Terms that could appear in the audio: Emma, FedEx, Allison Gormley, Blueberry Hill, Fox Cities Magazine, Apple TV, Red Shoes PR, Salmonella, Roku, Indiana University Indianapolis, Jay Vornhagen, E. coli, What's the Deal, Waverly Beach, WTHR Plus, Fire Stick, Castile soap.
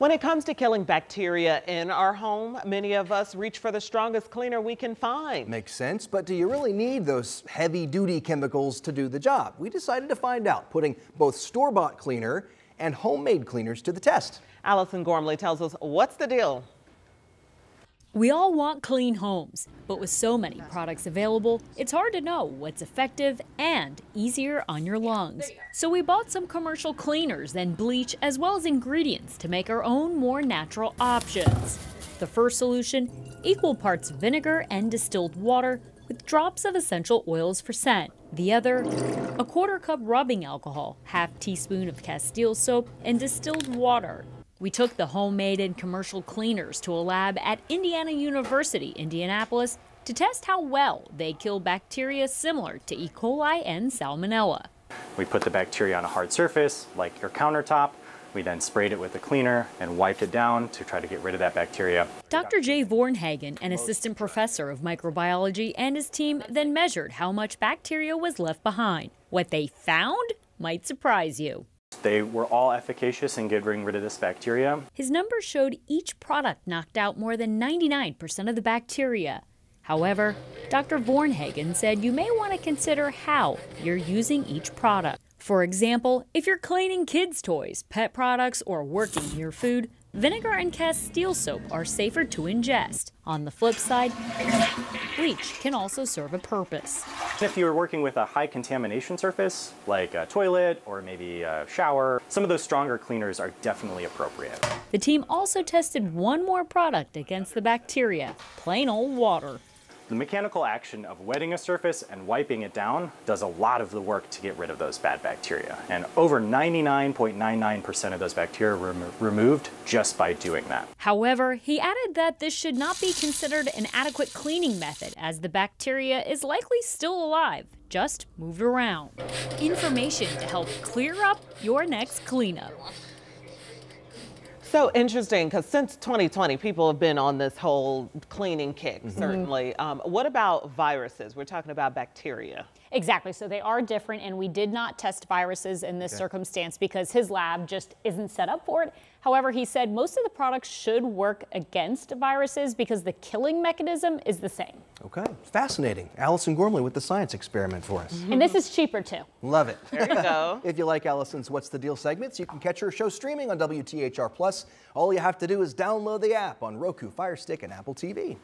When it comes to killing bacteria in our home, many of us reach for the strongest cleaner we can find. Makes sense, but do you really need those heavy-duty chemicals to do the job? We decided to find out, putting both store-bought cleaner and homemade cleaners to the test. Allison Gormley tells us what's the deal. We all want clean homes, but with so many products available, it's hard to know what's effective and easier on your lungs. So we bought some commercial cleaners and bleach, as well as ingredients to make our own more natural options. The first solution, equal parts vinegar and distilled water with drops of essential oils for scent. The other, a quarter cup rubbing alcohol, half teaspoon of Castile soap, and distilled water. We took the homemade and commercial cleaners to a lab at Indiana University Indianapolis to test how well they kill bacteria similar to E. coli and Salmonella. We put the bacteria on a hard surface, like your countertop. We then sprayed it with a cleaner and wiped it down to try to get rid of that bacteria. Dr. Jay Vornhagen, an assistant professor of microbiology, and his team then measured how much bacteria was left behind. What they found might surprise you. They were all efficacious in getting rid of this bacteria. His numbers showed each product knocked out more than 99% of the bacteria. However, Dr. Vornhagen said you may want to consider how you're using each product. For example, if you're cleaning kids' toys, pet products, or working your food, vinegar and Castile soap are safer to ingest. On the flip side, bleach can also serve a purpose. If you're working with a high contamination surface, like a toilet or maybe a shower, some of those stronger cleaners are definitely appropriate. The team also tested one more product against the bacteria, plain old water. The mechanical action of wetting a surface and wiping it down does a lot of the work to get rid of those bad bacteria. And over 99.99% of those bacteria were removed just by doing that. However, he added that this should not be considered an adequate cleaning method, as the bacteria is likely still alive, just moved around. Information to help clear up your next cleanup. So interesting, because since 2020, people have been on this whole cleaning kick, certainly. What about viruses? We're talking about bacteria. Exactly, so they are different, and we did not test viruses in this circumstance because his lab just isn't set up for it. However, he said most of the products should work against viruses because the killing mechanism is the same. Okay, fascinating. Allison Gormley with the science experiment for us. And this is cheaper too. Love it. There you go. If you like Allison's What's the Deal segments, you can catch her show streaming on WTHR Plus. All you have to do is download the app on Roku, Fire Stick, and Apple TV.